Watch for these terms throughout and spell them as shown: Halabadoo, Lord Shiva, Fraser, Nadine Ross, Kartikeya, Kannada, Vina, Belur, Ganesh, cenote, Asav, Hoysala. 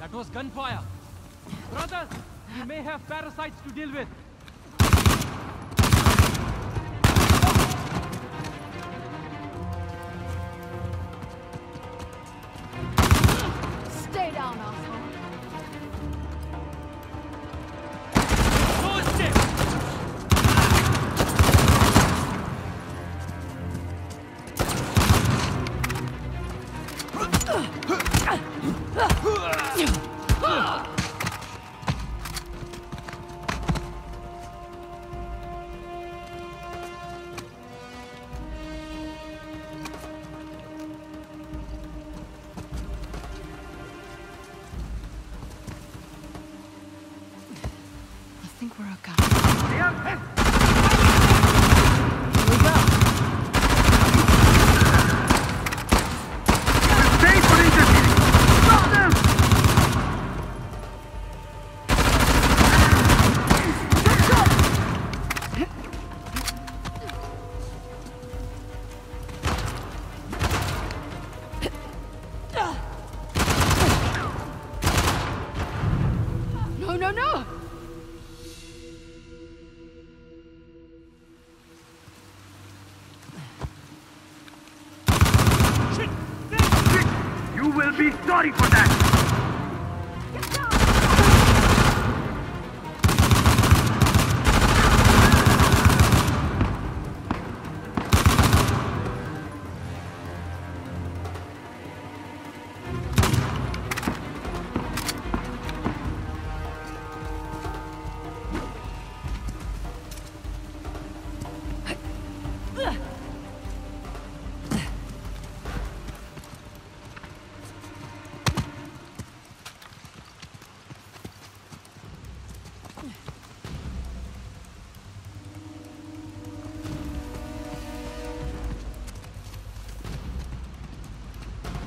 That was gunfire. Brothers, you may have parasites to deal with.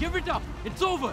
Give it up! It's over!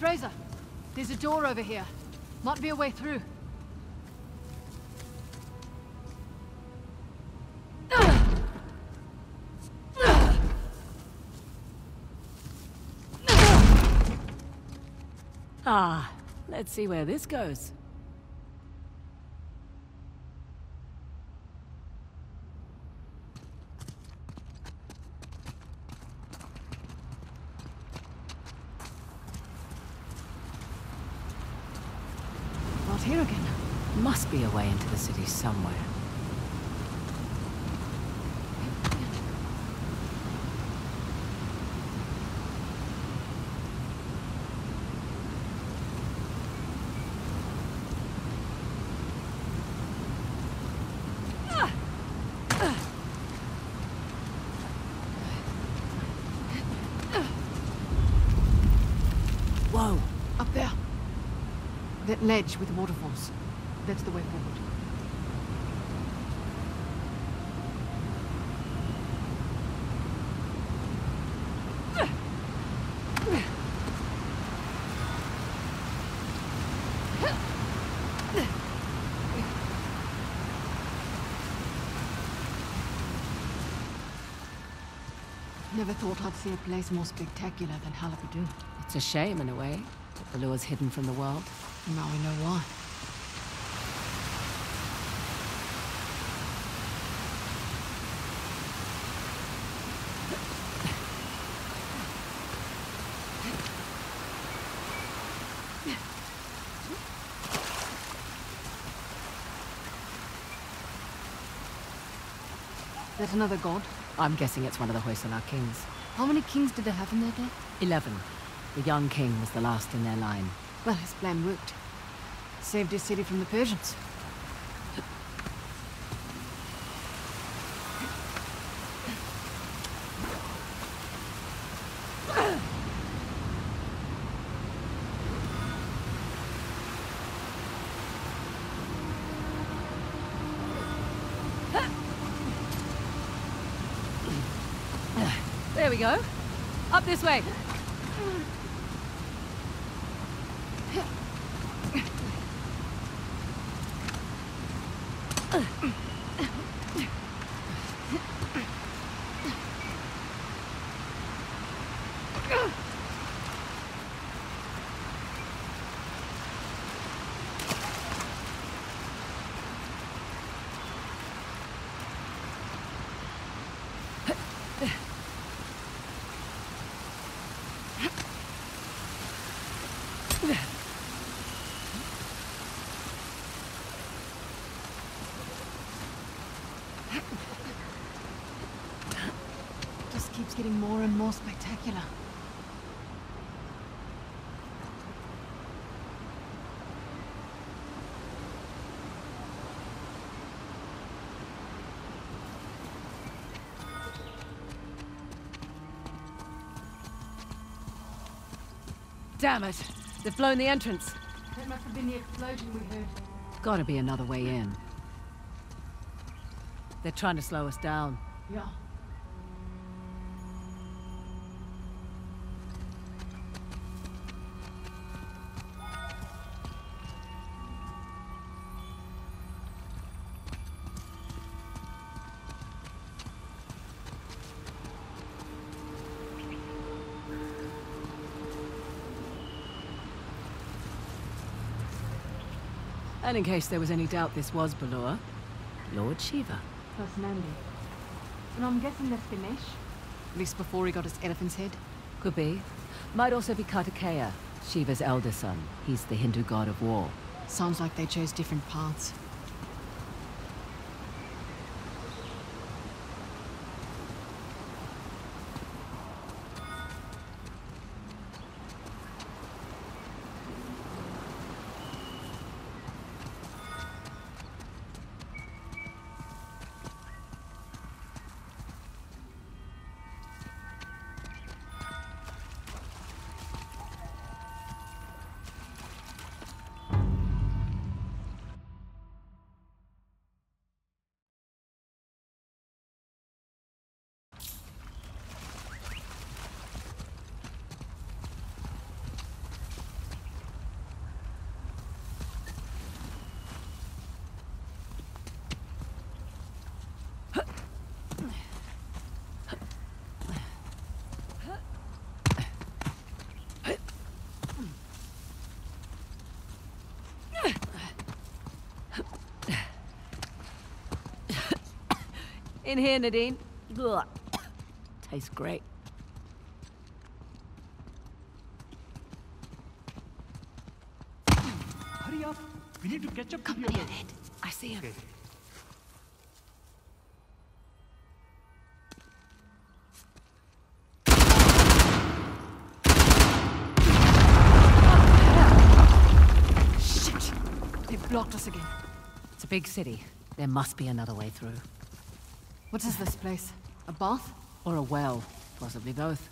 Fraser, there's a door over here. Might be a way through. Ah, let's see where this goes. here again. Must be a way into the city somewhere. Whoa, up there. That ledge with waterfalls. That's the way forward. Never thought I'd see a place more spectacular than Halabadoo. It's a shame in a way, that Belur's hidden from the world. Now we know why. That's another god? I'm guessing it's one of the Hoysala kings. How many kings did they have in their day? 11. The young king was the last in their line. Well, his plan worked. Saved his city from the Persians. There we go. Up this way. Just keeps getting more and more spectacular. Damn it! They've blown the entrance. That must have been the explosion we heard. Gotta be another way in. They're trying to slow us down. Yeah. And in case there was any doubt this was Belur, Lord Shiva. Personality. And I'm guessing that's Ganesh? At least before he got his elephant's head? Could be. Might also be Kartikeya, Shiva's elder son. He's the Hindu god of war. Sounds like they chose different paths. In here, Nadine. Ugh. Tastes great. Hurry up! We need to catch up. Come to your head. I see him. Okay. Blocked us again. It's a big city. There must be another way through. What is this place? A bath? Or a well? Possibly both.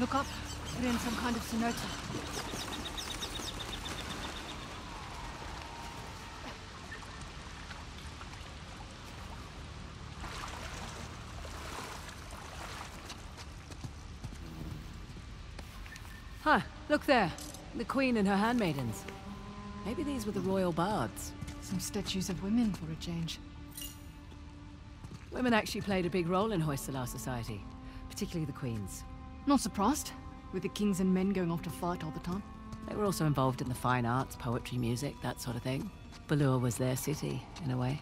Look up. We're in some kind of cenote. Huh, look there. The Queen and her handmaidens. Maybe these were the royal bards. Some statues of women for a change. Women actually played a big role in Hoysala society, particularly the Queen's. Not surprised, with the kings and men going off to fight all the time. They were also involved in the fine arts, poetry, music, that sort of thing. Belur was their city, in a way.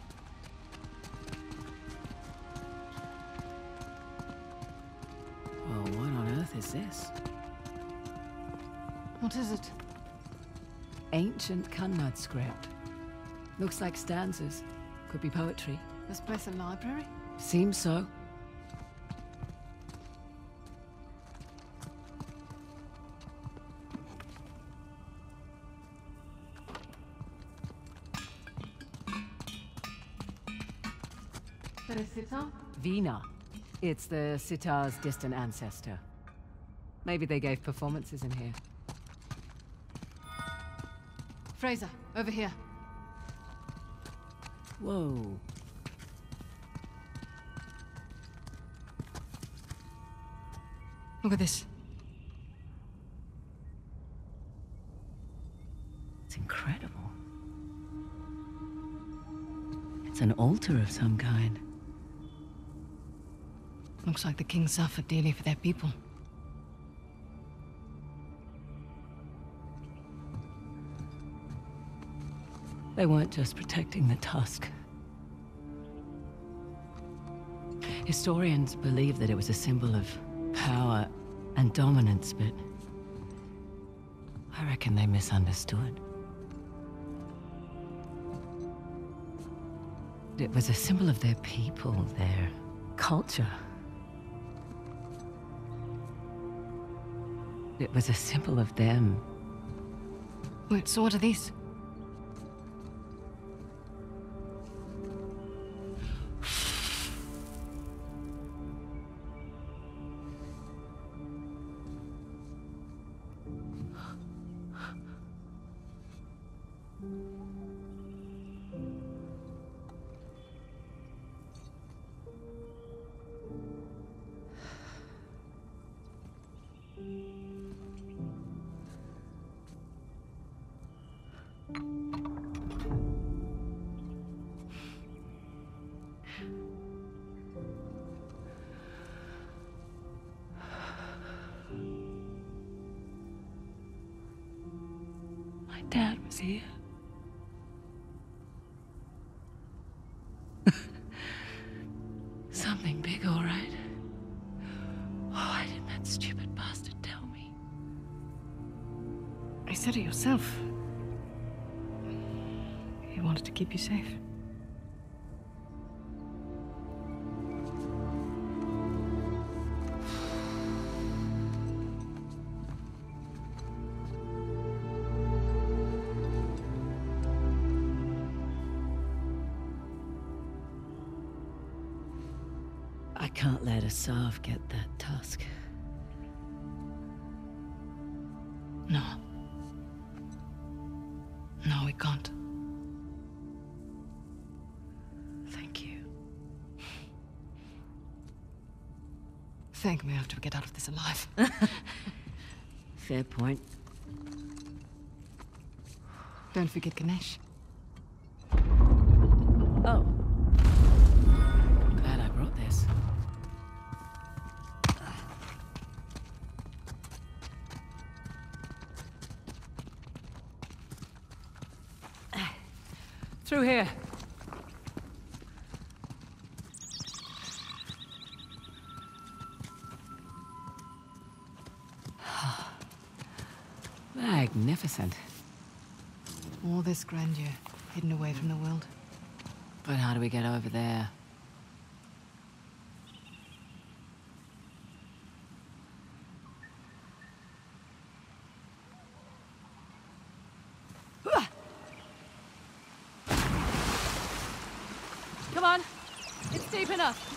Oh, what on earth is this? What is it? Ancient Kannada script. Looks like stanzas. Could be poetry. This place a library? Seems so. Vina. It's the sitar's distant ancestor. Maybe they gave performances in here. Fraser, over here. Whoa. Look at this. It's incredible. It's an altar of some kind. Looks like the king suffered dearly for their people. They weren't just protecting the tusk. Historians believe that it was a symbol of power and dominance, but I reckon they misunderstood. It was a symbol of their people, their culture. It was a symbol of them. Wait, so what are these? Dad was here. Something big, all right. Oh, why didn't that stupid bastard tell me? I said it yourself. He wanted to keep you safe. I can't let Asav get that tusk. No. No, we can't. Thank you. Thank me after we get out of this alive. Fair point. Don't forget Ganesh. Oh. Glad I brought this. Through here. Magnificent. All this grandeur, hidden away from the world. But how do we get over there? Come on, it's deep enough.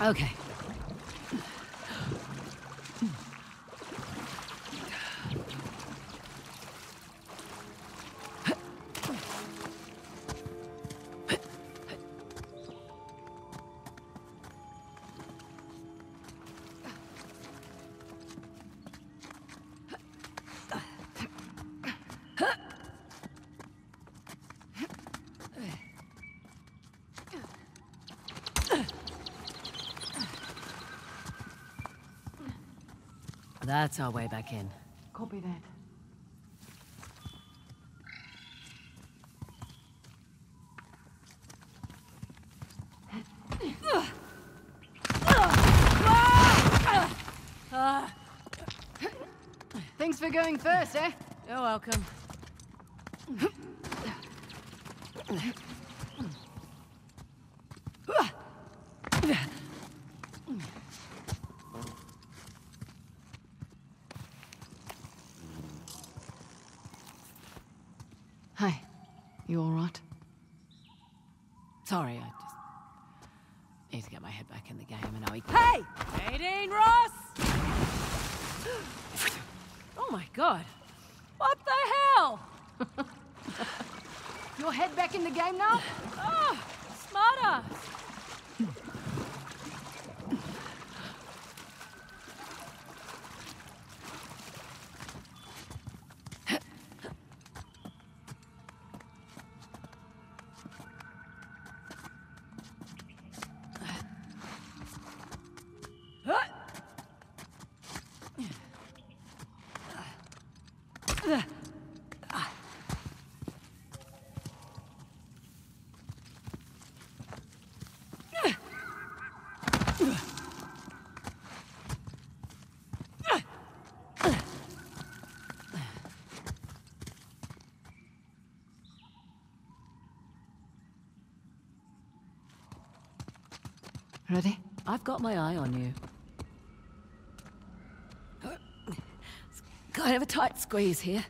Okay. That's our way back in. Copy that. Thanks for going first, eh? You're welcome. You all right? Sorry, I just need to get my head back in the game and now we can... Hey! Nadine Ross! Oh my god. What the hell? Your head back in the game now? Oh, smarter. Ready? I've got my eye on you. It's kind of a tight squeeze here.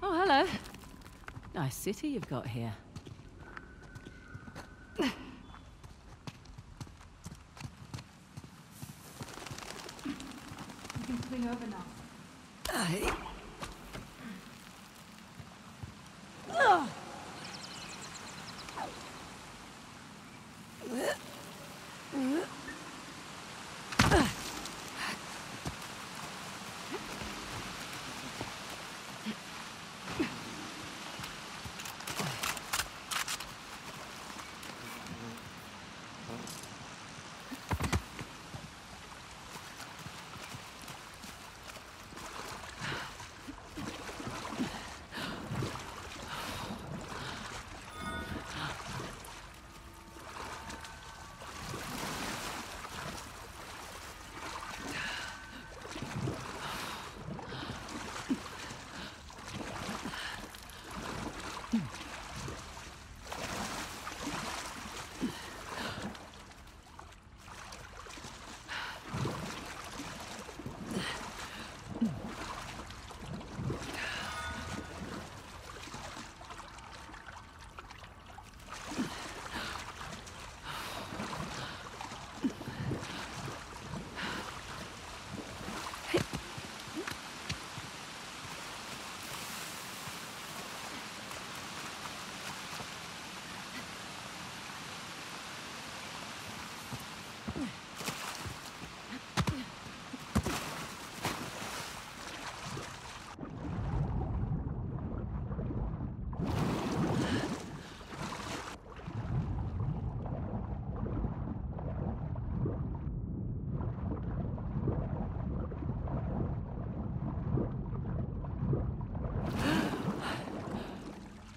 Oh, hello. Nice city you've got here. You can swing over now.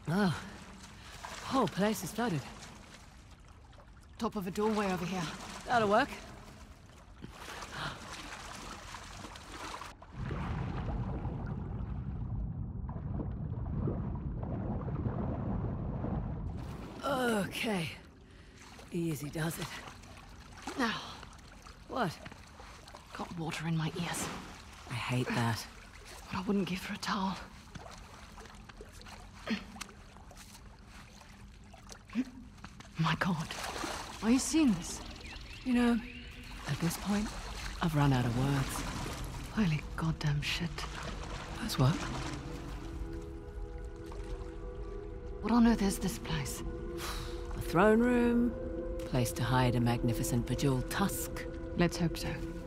Ah, whole place is flooded. Top of a doorway over here. That'll work. Okay. Easy does it. Now, what? Got water in my ears. I hate that. But I wouldn't give her a towel. My God. Are you seeing this? You know, at this point, I've run out of words. Holy goddamn shit. That's what? What on earth is this place? A throne room, place to hide a magnificent bejeweled tusk. Let's hope so.